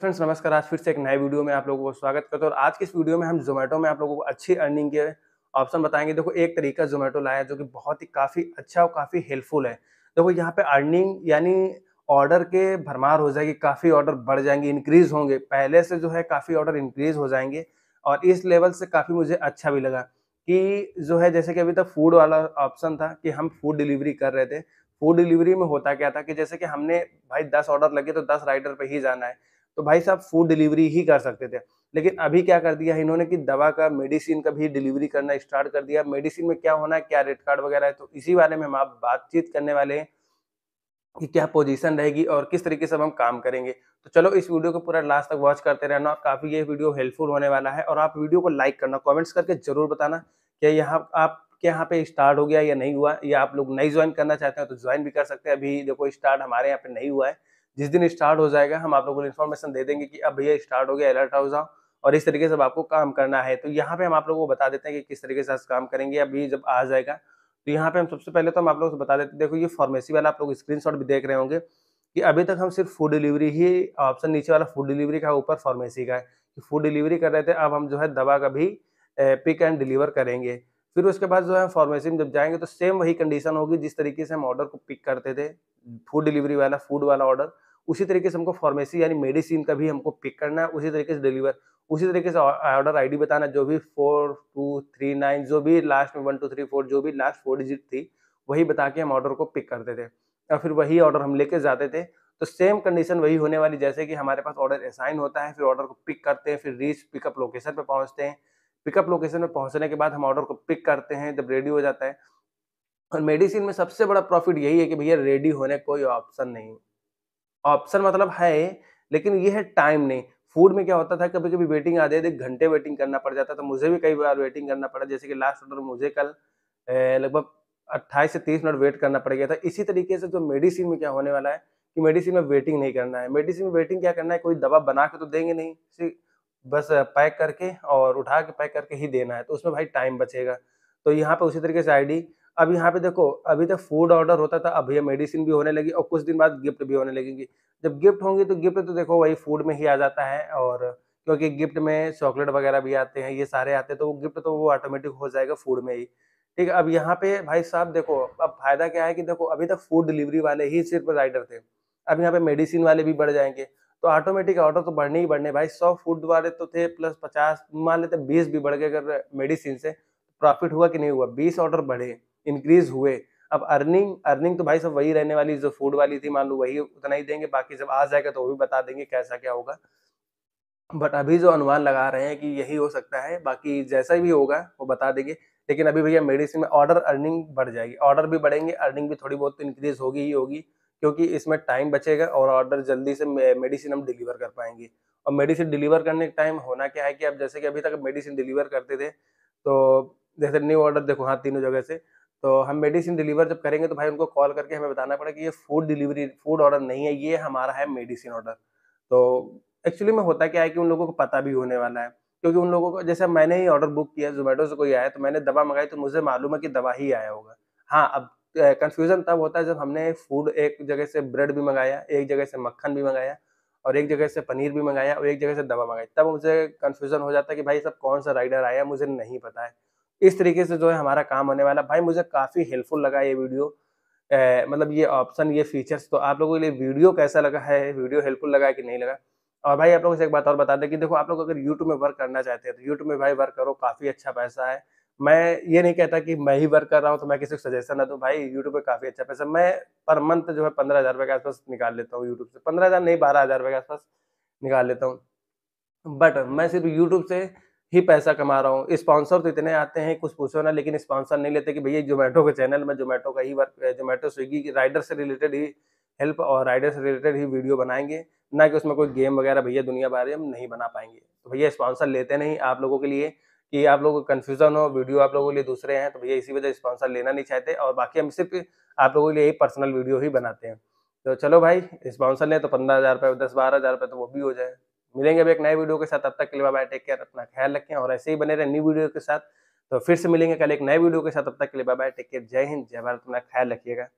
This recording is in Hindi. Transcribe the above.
फ्रेंड्स नमस्कार, आज फिर से एक नए वीडियो में आप लोगों को स्वागत करता हूँ। और आज की इस वीडियो में हम जोमेटो में आप लोगों को अच्छी अर्निंग के ऑप्शन बताएंगे। देखो एक तरीका जोमेटो लाया है जो कि बहुत ही काफ़ी अच्छा और काफ़ी हेल्पफुल है। देखो यहाँ पे अर्निंग यानी ऑर्डर के भरमार हो जाएगी, काफ़ी ऑर्डर बढ़ जाएंगे, इंक्रीज़ होंगे, पहले से जो है काफ़ी ऑर्डर इंक्रीज़ हो जाएंगे। और इस लेवल से काफ़ी मुझे अच्छा भी लगा कि जो है जैसे कि अभी तक फूड वाला ऑप्शन था कि हम फूड डिलीवरी कर रहे थे। फूड डिलीवरी में होता क्या था कि जैसे कि हमने भाई 10 ऑर्डर लगे तो 10 राइडर पर ही जाना है, तो भाई साहब फूड डिलीवरी ही कर सकते थे। लेकिन अभी क्या कर दिया है इन्होंने कि दवा का, मेडिसिन का भी डिलीवरी करना स्टार्ट कर दिया। मेडिसिन में क्या होना है, क्या रेट कार्ड वगैरह है, तो इसी बारे में हम आप बातचीत करने वाले हैं कि क्या पोजीशन रहेगी और किस तरीके से हम काम करेंगे। तो चलो इस वीडियो को पूरा लास्ट तक वॉच करते रहना, काफ़ी ये वीडियो हेल्पफुल होने वाला है। और आप वीडियो को लाइक करना, कॉमेंट्स करके जरूर बताना कि यहाँ आपके यहाँ पे स्टार्ट हो गया या नहीं हुआ, या आप लोग नई ज्वाइन करना चाहते हैं तो ज्वाइन भी कर सकते हैं। अभी देखो स्टार्ट हमारे यहाँ पे नहीं हुआ है, जिस दिन स्टार्ट हो जाएगा हम आप लोगों को इन्फॉर्मेशन दे देंगे कि अब भैया स्टार्ट हो गया, अलर्ट हो जाओ। और इस तरीके से आपको काम करना है। तो यहाँ पे हम आप लोगों को बता देते हैं कि किस तरीके से काम करेंगे। अभी जब आ जाएगा तो यहाँ पे हम सबसे पहले तो हम आप लोगों को बता देते हैं। देखो ये फार्मेसी वाला आप लोग स्क्रीनशॉट भी देख रहे होंगे कि अभी तक हम सिर्फ फूड डिलीवरी ही ऑप्शन, नीचे वाला फूड डिलीवरी का, ऊपर फार्मेसी का है, फूड डिलीवरी कर रहे थे। अब हम जो है दवा का भी पिक एंड डिलीवर करेंगे। फिर उसके बाद जो है फार्मेसी में जब जाएंगे तो सेम वही कंडीशन होगी, जिस तरीके से हम ऑर्डर को पिक करते थे फूड डिलीवरी वाला, फूड वाला ऑर्डर, उसी तरीके से हमको फार्मेसी यानी मेडिसिन का भी हमको पिक करना है, उसी तरीके से डिलीवर, उसी तरीके से ऑर्डर आईडी बताना, जो भी 4239, जो भी लास्ट में 1234, जो भी लास्ट 4 डिजिट थी वही बता के हम ऑर्डर को पिक करते थे और फिर वही ऑर्डर हम लेके जाते थे। तो सेम कंडीशन वही होने वाली, जैसे कि हमारे पास ऑर्डर असाइन होता है, फिर ऑर्डर को पिक करते हैं, फिर रीच पिकअप लोकेशन पर पहुँचते हैं। पिकअप लोकेशन में पहुँचने के बाद हम ऑर्डर को पिक करते हैं जब रेडी हो जाता है। और मेडिसिन में सबसे बड़ा प्रॉफिट यही है कि भैया रेडी होने कोई ऑप्शन नहीं, ऑप्शन मतलब है लेकिन ये है टाइम नहीं। फूड में क्या होता था, कभी कभी वेटिंग आ जाती, घंटे वेटिंग करना पड़ जाता था। मुझे भी कई बार वेटिंग करना पड़ा, जैसे कि लास्ट ऑर्डर मुझे कल लगभग 28 से 30 मिनट वेट करना पड़ गया था। इसी तरीके से जो मेडिसिन में क्या होने वाला है कि मेडिसिन में वेटिंग नहीं करना है। मेडिसिन में वेटिंग क्या करना है, कोई दवा बना के तो देंगे नहीं, बस पैक करके और उठा के पैक करके ही देना है, तो उसमें भाई टाइम बचेगा। तो यहाँ पर उसी तरीके से आईडी, अब यहाँ पे देखो अभी तक फूड ऑर्डर होता था, अब ये मेडिसिन भी होने लगी और कुछ दिन बाद गिफ्ट भी होने लगेंगी। जब गिफ्ट होंगे तो गिफ्ट तो देखो वही फूड में ही आ जाता है, और क्योंकि गिफ्ट में चॉकलेट वगैरह भी आते हैं, ये सारे आते हैं, तो वो गिफ्ट तो वो ऑटोमेटिक हो जाएगा फूड में ही, ठीक है। अब यहाँ पे भाई साहब देखो अब फायदा क्या है कि देखो अभी तक फूड डिलीवरी वाले ही सिर्फ राइडर थे, अब यहाँ पे मेडिसिन वाले भी बढ़ जाएंगे, तो ऑटोमेटिक ऑर्डर तो बढ़ने ही बढ़ने। भाई 100 फूड वाले तो थे प्लस 50, मान लेते 20 भी बढ़ गए अगर मेडिसिन से, प्रॉफिट हुआ कि नहीं हुआ, 20 ऑर्डर बढ़े, इंक्रीज हुए। अब अर्निंग तो भाई सब वही रहने वाली, जो फूड वाली थी मान लो वही उतना ही देंगे, बाकी जब आ जाएगा तो वो भी बता देंगे कैसा क्या होगा। बट अभी जो अनुमान लगा रहे हैं कि यही हो सकता है, बाकी जैसा भी होगा वो बता देंगे। लेकिन अभी भैया मेडिसिन में ऑर्डर अर्निंग बढ़ जाएगी, ऑर्डर भी बढ़ेंगे, अर्निंग भी थोड़ी बहुत तो इंक्रीज होगी ही होगी, क्योंकि इसमें टाइम बचेगा और ऑर्डर जल्दी से मेडिसिन हम डिलीवर कर पाएंगे। और मेडिसिन डिलीवर करने के टाइम होना क्या है कि अब जैसे कि अभी तक मेडिसिन डिलीवर करते थे तो जैसे न्यू ऑर्डर देखो, हाँ तीनों जगह से, तो हम मेडिसिन डिलीवर जब करेंगे तो भाई उनको कॉल करके हमें बताना पड़ा कि ये फूड डिलीवरी, फूड ऑर्डर नहीं है, ये हमारा है मेडिसिन ऑर्डर। तो एक्चुअली में होता क्या है कि उन लोगों को पता भी होने वाला है, क्योंकि उन लोगों को, जैसे मैंने ही ऑर्डर बुक किया जोमेटो से, कोई आया तो मैंने दवा मंगाई तो मुझे मालूम है कि दवा ही आया होगा। हाँ अब कन्फ्यूज़न तब होता है जब हमने फूड एक जगह से ब्रेड भी मंगाया, एक जगह से मक्खन भी मंगाया, और एक जगह से पनीर भी मंगाया, और एक जगह से दवा मंगाई, तब मुझे कन्फ्यूज़न हो जाता है कि भाई सब कौन सा राइडर आया मुझे नहीं पता है। इस तरीके से जो है हमारा काम होने वाला। भाई मुझे काफ़ी हेल्पफुल लगा ये वीडियो, मतलब ये ऑप्शन, ये फीचर्स। तो आप लोगों के लिए वीडियो कैसा लगा है, वीडियो हेल्पफुल लगा है कि नहीं लगा। और भाई आप लोगों से एक बात और बता दें कि देखो आप लोग अगर यूट्यूब में वर्क करना चाहते हैं तो यूट्यूब में भाई वर्क करो, काफ़ी अच्छा पैसा है। मैं ये नहीं कहता कि मैं ही वर्क कर रहा हूँ तो मैं किसी को सजेशन ना दूँ, भाई यूट्यूब पे काफ़ी अच्छा पैसा, मैं पर मंथ जो है 15,000 रुपये के आसपास निकाल लेता हूँ यूट्यूब से, 15,000 नहीं 12,000 रुपये के आसपास निकाल लेता हूँ। बट मैं सिर्फ यूट्यूब से ही पैसा कमा रहा हूँ। स्पॉन्सर तो इतने आते हैं कुछ पूछो ना, लेकिन स्पॉन्सर नहीं लेते कि भैया जोमेटो के चैनल में जोमेटो का ही वर्क, जोमेटो स्विगी की राइडर से रिलेटेड ही हेल्प और राइडर से रिलेटेड ही वीडियो बनाएंगे, ना कि उसमें कोई गेम वगैरह भैया दुनिया भर हम नहीं बना पाएंगे। तो भैया स्पॉन्सर लेते नहीं आप लोगों के लिए कि आप लोगों को कन्फ्यूजन हो, वीडियो आप लोगों के लिए दूसरे हैं, तो भैया इसी वजह से स्पॉन्सर लेना नहीं चाहते। और बाकी हम सिर्फ आप लोगों के लिए पर्सनल वीडियो ही बनाते हैं। तो चलो भाई स्पॉन्सर लें तो 15,000 रुपये, 10-12,000 रुपये तो वो भी हो जाए। मिलेंगे अब एक नए वीडियो के साथ, अब तक के लिए बाय, टेक केयर, अपना ख्याल रखें और ऐसे ही बने रहे न्यू वीडियो के साथ। तो फिर से मिलेंगे कल एक नए वीडियो के साथ, अब तक के लिए बाय, टेक केयर, जय हिंद, जय भारत, अपना ख्याल रखिएगा।